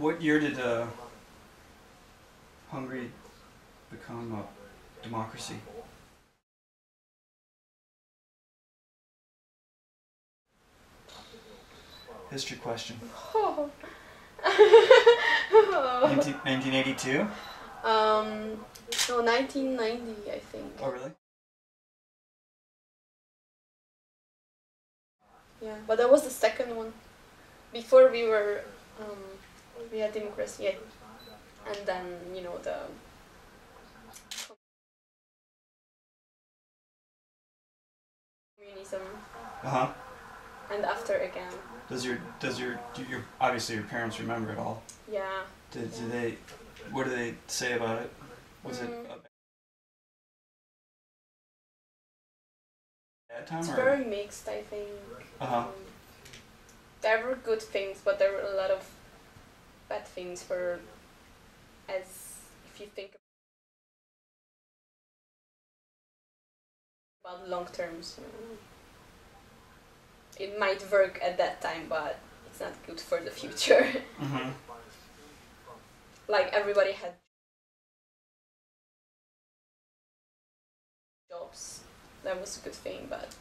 What year did Hungary become a democracy? History question. Oh. 1982? No, 1990, I think. Oh, really? Yeah, but that was the second one. Before we were, we had democracy, and then, you know, the... communism. Uh-huh. And after again. Do your obviously your parents remember it all? Yeah. Do they, what do they say about it? Was it a bad time? It's very mixed, I think. Uh-huh. There were good things, but there were a lot of bad things for, as if you think about long terms. You know. It might work at that time, but it's not good for the future. Mm-hmm. Like everybody had jobs. That was a good thing, but